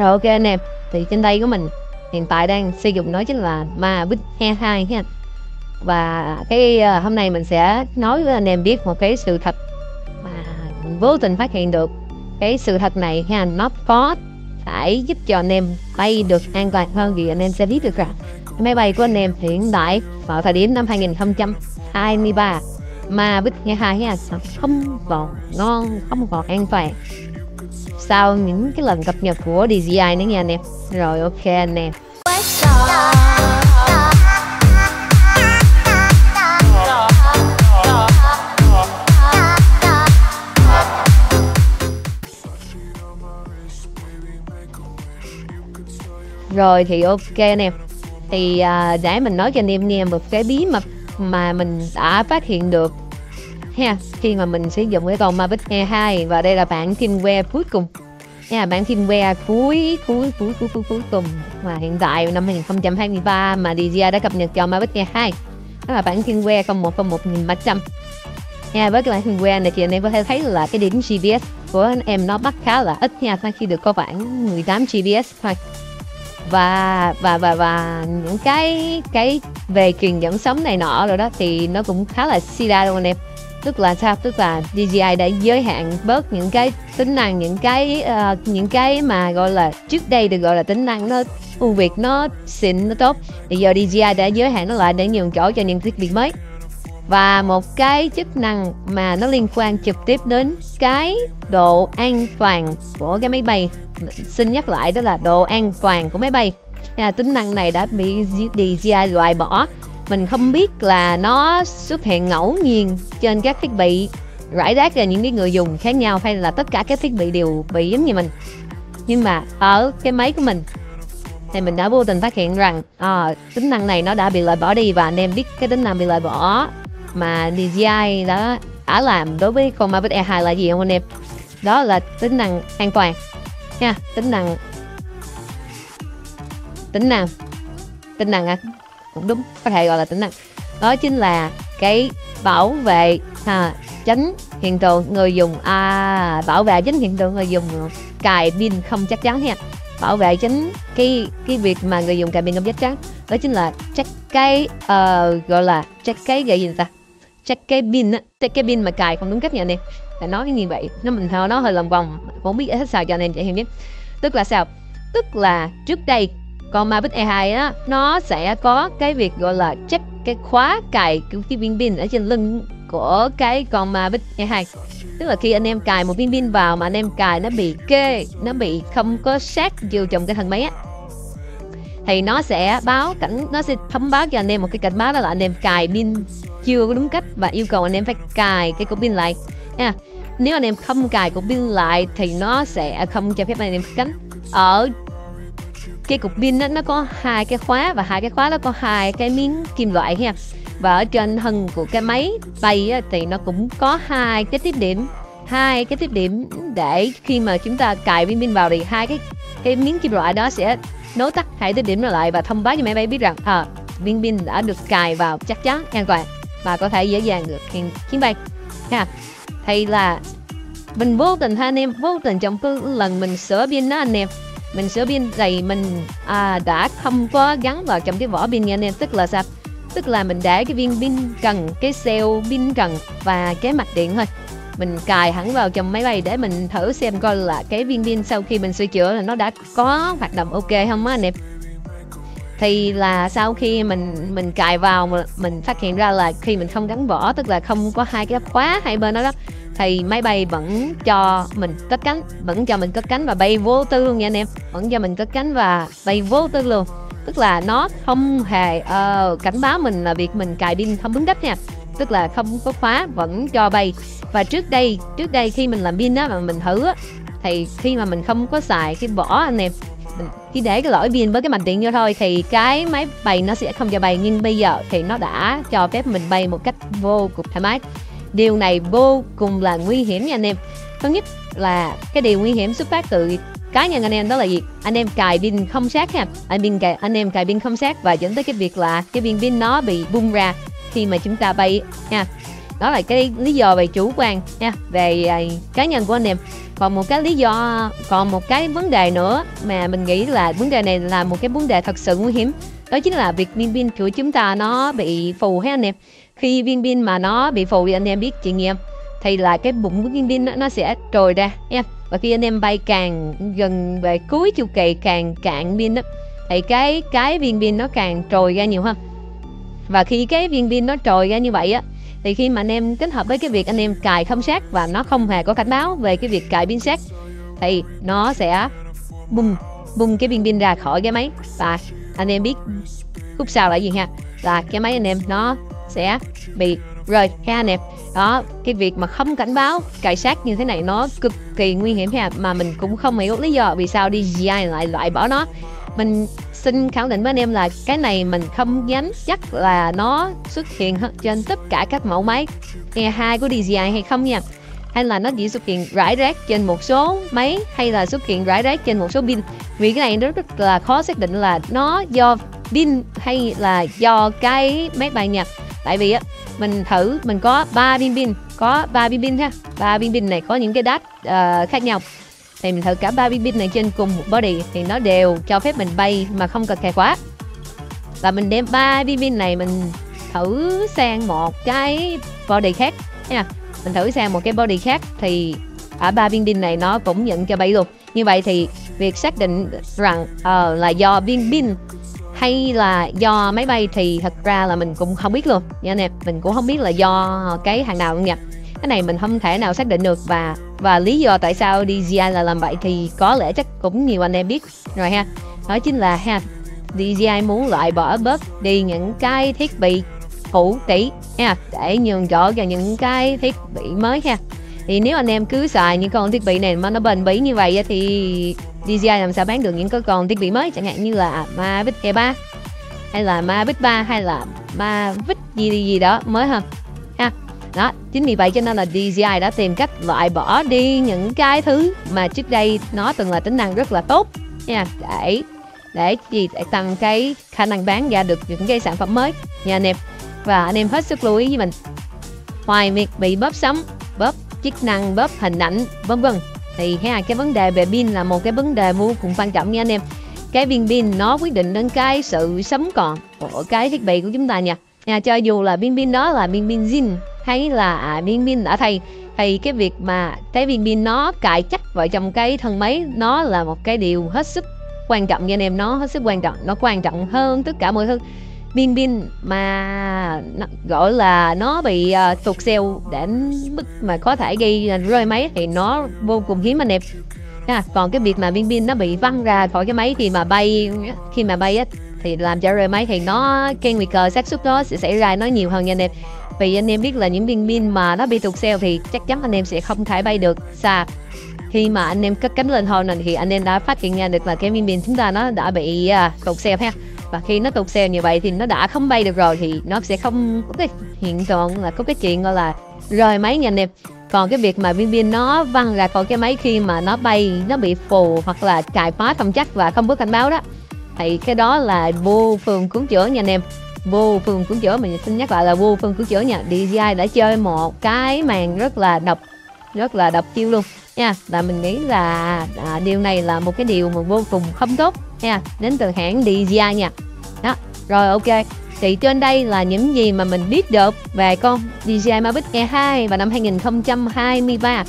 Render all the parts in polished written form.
Rồi ok anh em, thì trên tay của mình hiện tại đang sử dụng đó chính là Mavic Air 2 ha. Và cái hôm nay mình sẽ nói với anh em biết một cái sự thật mà mình vô tình phát hiện được. Cái sự thật này ha, nó có thể giúp cho anh em bay được an toàn hơn, vì anh em sẽ biết được rằng máy bay của anh em hiện tại vào thời điểm năm 2023 Mavic Air 2 ha, không còn ngon, không còn an toàn sau những cái lần cập nhật của DJI nữa nha anh em. Rồi ok anh em, rồi thì ok anh em, thì để mình nói cho anh em nghe một cái bí mật mà mình đã phát hiện được ha, khi mà mình sử dụng cái con Mavic Air 2. Và đây là bản firmware cuối cùng nha, bản firmware cuối cùng mà hiện tại năm 2023 mà DJI đã cập nhật cho Mavic Air 2, đó là bản firmware 0101.300 nha. Với cái bản firmware này thì anh em có thể thấy là cái điểm GPS của anh em nó bắt khá là ít nha, khi được có khoảng 18 GPS thôi. Và những cái về truyền dẫn sóng này nọ rồi đó thì nó cũng khá là sida luôn anh em. Tức là sao? Tức là DJI đã giới hạn bớt những cái tính năng, những cái mà gọi là trước đây được gọi là tính năng nó ưu việt, nó xịn, nó tốt, thì giờ DJI đã giới hạn nó lại để nhường chỗ cho những thiết bị mới. Và một cái chức năng mà nó liên quan trực tiếp đến cái độ an toàn của cái máy bay, xin nhắc lại đó là độ an toàn của máy bay. Tính năng này đã bị DJI loại bỏ. Mình không biết là nó xuất hiện ngẫu nhiên trên các thiết bị rải rác là những cái người dùng khác nhau, hay là tất cả các thiết bị đều bị giống như mình. Nhưng mà ở cái máy của mình thì mình đã vô tình phát hiện rằng tính năng này nó đã bị loại bỏ đi. Và anh em biết cái tính năng bị loại bỏ mà DJI đã làm đối với con Mavic Air 2 là gì không anh em? Đó là tính năng an toàn nha, tính năng cũng đúng, có thể gọi là tính năng, đó chính là cái bảo vệ tránh hiện tượng người dùng, bảo vệ tránh hiện tượng người dùng cài pin không chắc chắn nha, bảo vệ tránh cái việc mà người dùng cài pin không chắc chắn. Đó chính là check cái gọi là check cái pin á, check cái pin mà cài không đúng cách nha anh em. Là nói như vậy nó hơi lòng vòng, không biết hết sao cho anh em dễ hiểu nhất. Tức là sao? Tức là trước đây còn Mavic Air 2 á, nó sẽ có cái việc gọi là check cái khóa cài cái viên pin ở trên lưng của cái con Mavic Air 2. Tức là khi anh em cài một viên pin vào mà anh em cài nó bị kê, nó bị không có sát vô trong cái thân máy á, thì nó sẽ thông báo cho anh em một cái cảnh báo, đó là anh em cài pin chưa có đúng cách và yêu cầu anh em phải cài cái cục pin lại nha. Nếu anh em không cài cục pin lại thì nó sẽ không cho phép anh em cánh. Ở cái cục pin đó, nó có hai cái khóa, và hai cái khóa nó có hai cái miếng kim loại ha. Và ở trên thân của cái máy bay á, thì nó cũng có hai cái tiếp điểm để khi mà chúng ta cài viên pin vào thì hai cái miếng kim loại đó sẽ nối tắt hai tiếp điểm nó lại và thông báo cho máy bay biết rằng viên pin đã được cài vào chắc chắn, an toàn và có thể dễ dàng được chuyến bay ha. Thì là mình vô tình ha anh em, vô tình trong cái lần mình sửa pin đó anh em, mình sửa pin thì mình đã không có gắn vào trong cái vỏ pin nha anh em. Tức là sao? Tức là mình để cái viên pin cần, cái cell pin cần và cái mạch điện thôi, mình cài hẳn vào trong máy bay để mình thử xem coi là cái viên pin sau khi mình sửa chữa là nó đã có hoạt động ok không á anh em. Thì là sau khi mình cài vào, mình phát hiện ra là khi mình không gắn vỏ, tức là không có hai cái khóa hai bên đó đó, thì máy bay vẫn cho mình cất cánh, vẫn cho mình cất cánh và bay vô tư luôn nha anh em, vẫn cho mình cất cánh và bay vô tư luôn. Tức là nó không hề cảnh báo mình là việc mình cài pin không đúng cách nha, tức là không có khóa vẫn cho bay. Và trước đây khi mình làm pin á mà mình thử á, thì khi mà mình không có xài cái vỏ anh em, mình chỉ để cái lõi pin với cái mạch điện vô thôi thì cái máy bay nó sẽ không cho bay. Nhưng bây giờ thì nó đã cho phép mình bay một cách vô cùng thoải mái. Điều này vô cùng là nguy hiểm nha anh em. Thứ nhất là cái điều nguy hiểm xuất phát từ cá nhân anh em, đó là gì? Anh em cài pin không sát ha, anh em cài pin không sát và dẫn tới cái việc là cái viên pin nó bị bung ra khi mà chúng ta bay nha. Đó là cái lý do về chủ quan nha, về cá nhân của anh em. Còn một cái lý do, còn một cái vấn đề nữa mà mình nghĩ là vấn đề này là một cái vấn đề thật sự nguy hiểm, đó chính là việc pin của chúng ta nó bị phù hết anh em. Khi pin mà nó bị phù thì anh em biết chuyện gì em, thì là cái bụng của pin nó sẽ trồi ra em. Và khi anh em bay càng gần về cuối chu kỳ càng cạn pin đó, thì cái pin nó càng trồi ra nhiều hơn. Và khi cái pin nó trồi ra như vậy á, thì khi mà anh em kết hợp với cái việc anh em cài không sát và nó không hề có cảnh báo về cái việc cài pin sát, thì nó sẽ bung cái pin ra khỏi cái máy. Và anh em biết khúc sau là gì ha, là cái máy anh em nó sẽ bị rơi ha anh em. Đó, cái việc mà không cảnh báo cài sát như thế này nó cực kỳ nguy hiểm ha, mà mình cũng không hiểu lý do vì sao DJI lại loại bỏ nó. Mình xin khẳng định với anh em là cái này mình không dám chắc là nó xuất hiện trên tất cả các mẫu máy Air 2 của DJI hay không nha, hay là nó chỉ xuất hiện rải rác trên một số máy, hay là xuất hiện rải rác trên một số pin. Vì cái này nó rất là khó xác định là nó do pin hay là do cái máy bay nha. Tại vì á, mình thử mình có 3 pin, có 3 pin ha, 3 pin này có những cái đát khác nhau. Thì mình thử cả 3 pin này trên cùng một body thì nó đều cho phép mình bay mà không cần cài khóa. Và mình đem 3 pin này mình thử sang một cái body khác nha. Mình thử sang một cái body khác thì ở 3 pin này nó cũng nhận cho bay luôn. Như vậy thì việc xác định rằng là do pin hay là do máy bay thì thật ra là mình cũng không biết luôn nha anh em. Mình cũng không biết là do cái hàng nào luôn nha. Cái này mình không thể nào xác định được, và lý do tại sao DJI là làm vậy thì có lẽ chắc cũng nhiều anh em biết rồi ha. Đó chính là ha, DJI muốn loại bỏ bớt đi những cái thiết bị cũ kỹ ha, để nhường chỗ cho những cái thiết bị mới ha. Thì nếu anh em cứ xài những con thiết bị này mà nó bền bỉ như vậy thì DJI làm sao bán được những cái con thiết bị mới, chẳng hạn như là Mavic Air 3 hay là Mavic 3 hay là Mavic gì đó mới hơn ha. Đó, chính vì vậy cho nên là DJI đã tìm cách loại bỏ đi những cái thứ mà trước đây nó từng là tính năng rất là tốt nha, để tăng cái khả năng bán ra được những cái sản phẩm mới nha anh em. Và anh em hết sức lưu ý với mình, ngoài việc bị bóp sóng, bóp chức năng, bóp hình ảnh vân vân, thì ha, cái vấn đề về pin là một cái vấn đề vô cùng quan trọng nha anh em. Cái viên pin nó quyết định đến cái sự sống còn của cái thiết bị của chúng ta nha. Cho dù là viên pin đó là viên pin zin hay là viên pin đã thay, thì cái việc mà cái viên pin nó cài chắc vào trong cái thân máy nó là một cái điều hết sức quan trọng nha anh em. Nó hết sức quan trọng, nó quan trọng hơn tất cả mọi thứ. Viên pin mà gọi là nó bị tuột xeo đến mức mà có thể gây rơi máy thì nó vô cùng hiếm anh em. Còn cái việc mà viên pin nó bị văng ra khỏi cái máy khi mà bay thì làm cho rơi máy thì nó cái nguy cơ xác suất nó sẽ xảy ra nó nhiều hơn nha anh em. Vì anh em biết là những viên pin mà nó bị tuột xeo thì chắc chắn anh em sẽ không thể bay được xa. Khi mà anh em cất cánh lên hồi này thì anh em đã phát hiện ra được là cái viên pin chúng ta nó đã bị tuột xeo ha. Và khi nó tuột xeo như vậy thì nó đã không bay được rồi, thì nó sẽ không có cái hiện tượng là có cái chuyện gọi là rơi máy nha anh em. Còn cái việc mà viên pin nó văng ra khỏi cái máy khi mà nó bay, nó bị phù hoặc là cài khóa không chắc và không có cảnh báo đó, thì cái đó là vô phương cứu chữa nha anh em. Vô phương cứu chữa, mình xin nhắc lại là vô phương cứu chữa nha. DJI đã chơi một cái màn rất là độc chiêu luôn nha. Là mình nghĩ là điều này là một cái điều mà vô cùng không tốt nha, đến từ hãng DJI nha. Đó, rồi ok. Thì trên đây là những gì mà mình biết được về con DJI Mavic Air 2 vào năm 2023.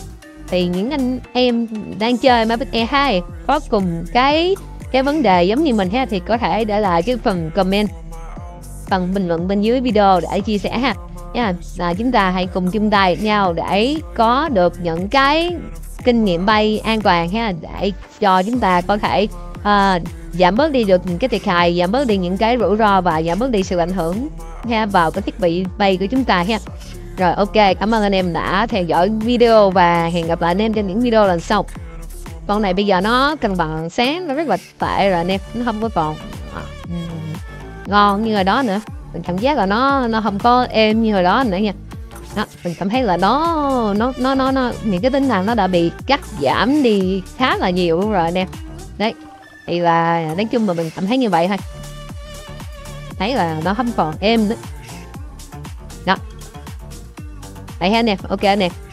Thì những anh em đang chơi Mavic Air 2 có cùng cái vấn đề giống như mình ha, thì có thể để lại cái phần comment, phần bình luận bên dưới video để chia sẻ ha. Là chúng ta hãy cùng chung tay nhau để có được những cái kinh nghiệm bay an toàn ha, để cho chúng ta có thể giảm bớt đi được những cái thiệt hại, giảm bớt đi những cái rủi ro và giảm bớt đi sự ảnh hưởng ha vào cái thiết bị bay của chúng ta ha. Rồi ok, cảm ơn anh em đã theo dõi video và hẹn gặp lại anh em trên những video lần sau. Con này bây giờ nó cân bằng sáng nó rất là tệ rồi anh em, nó không có còn ngon như hồi đó nữa. Mình cảm giác là nó không có êm như hồi đó nữa nha. Đó, mình cảm thấy là nó những cái tính năng nó đã bị cắt giảm đi khá là nhiều luôn rồi anh em. Đấy, thì là nói chung mà mình cảm thấy như vậy thôi, thấy là nó không còn êm nữa đó. Đây ha nè, ok nè.